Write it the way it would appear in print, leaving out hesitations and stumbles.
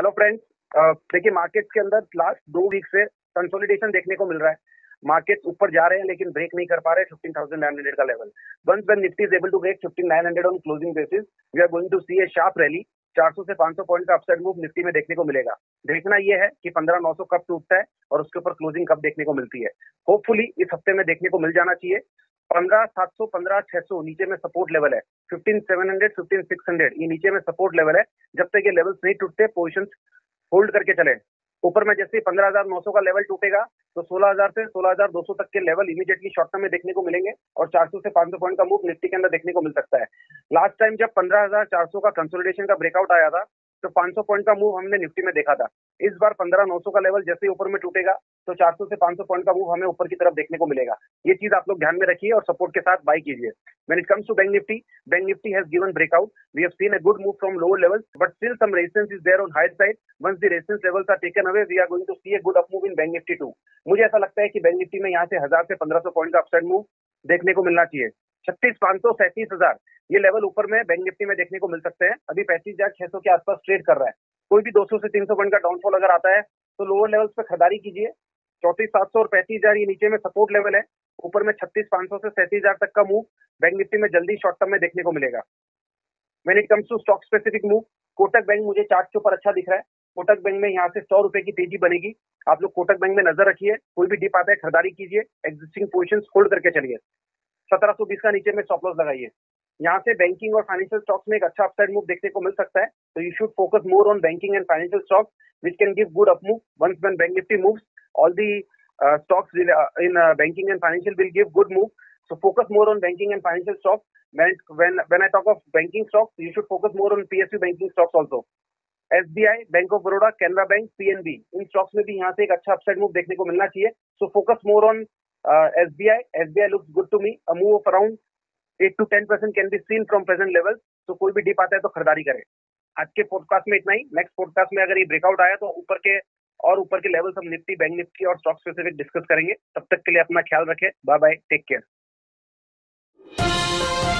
Hello friends, देखिए markets के अंदर लास्ट 2 वीक से कंसोलिडेशन देखने को मिल रहा है। मार्केट्स ऊपर जा रहे हैं लेकिन ब्रेक नहीं कर पा रहे 15,900 का level. Once when Nifty is able to break 15,900 on closing basis, we are going to see a sharp rally. 400 से 500 पॉइंट का अपसाइड मूव निफ्टी में देखने को मिलेगा। देखना यह है कि 15,900 कब टूटता है और उसके ऊपर क्लोजिंग कब देखने को मिलती है। होपफुली इस हफ्ते में देखने को मिल जाना चाहिए। 15,700, 15,600 नीचे में सपोर्ट लेवल है। 15,700, 15,600 ये नीचे में सपोर्ट लेवल है। जब तक ये लेवल्स नहीं टूटते पोजिशन होल्ड करके चले। ऊपर में जैसे 15,900 का लेवल टूटेगा तो 16,000 से 16,200 तक के लेवल इमीडिएटली शॉर्ट टर्म में देखने को मिलेंगे और 400 से 500 पॉइंट का मूव निफ्टी के अंदर देखने को मिल सकता है। लास्ट टाइम जब 15,400 का कंसोलिडेशन का ब्रेकआउट आया था तो 500 पॉइंट का मूव हमने निफ्टी में देखा था। इस बार 15,900 का लेवल जैसे ही ऊपर में टूटेगा तो 400 से 500 पॉइंट का मूव हमें ऊपर की तरफ देखने को मिलेगा। ये चीज आप लोग ध्यान में रखिए और सपोर्ट के साथ बाई कीजिए। When it comes to bank Nifty has given breakout, we have seen a good move from lower levels but still some resistance is there on higher side. Once the resistance levels are taken away, we are going to see a good up move in bank Nifty too. मुझे ऐसा लगता है कि bank Nifty में यहाँ से 1,000 से 1,500 point का अपसाइड मूव देखने को मिलना चाहिए। 36,500, 37,000 ये लेवल ऊपर में बैंक निफ्टी में देखने को मिल सकते हैं। अभी 35,600 के आसपास ट्रेड कर रहा है। कोई भी 200 से 300 पॉइंट का डाउनफॉल अगर आता है तो लोअर लेवल्स पे खरीदारी कीजिए। 34,700 और 35,000 ये नीचे में सपोर्ट लेवल है। ऊपर में 36,500 से 37,000 तक का मूव बैंक निफ्टी में जल्दी शॉर्ट टर्म में देखने को मिलेगा। When it comes to stock specific move, Kotak bank मुझे चार्ट के ऊपर अच्छा दिख रहा है। कोटक बैंक में यहाँ से 100 रुपए की तेजी बनेगी। आप लोग कोटक बैंक में नजर रखिए। कोई भी डिप आता है खरीदारी कीजिए, एग्जिस्टिंग पोजिशन होल्ड करके चलिए। 1720 का नीचे में स्टॉप लॉस लगाइए। यहाँ से बैंकिंग और फाइनेंशियल स्टॉक्स में एक अच्छा अपसाइड मूव देखने को मिल सकता है। तो you should focus more on banking and financial stocks which can give good up move. Once when bank Nifty moves, all the stocks in banking and financial will give good move. So focus more on banking and financial stocks. When I talk of banking stocks, you should focus more on PSU banking stocks also. SBI, Bank of Baroda, Canara Bank, PNB इन stocks में भी यहाँ से एक अच्छा upside move देखने को मिलना चाहिए। So focus more on SBI looks good to me. A move of around 8 to 10% can be seen from present levels. तो कोई भी डिप आता है तो खरीदारी करें। आज के पॉडकास्ट में इतना ही। नेक्स्ट पॉडकास्ट में अगर ये ब्रेकआउट आया तो ऊपर के लेवल्स हम निफ्टी, बैंक निफ्टी और स्टॉक स्पेसिफिक डिस्कस करेंगे। तब तक के लिए अपना ख्याल रखें। Bye bye, take care.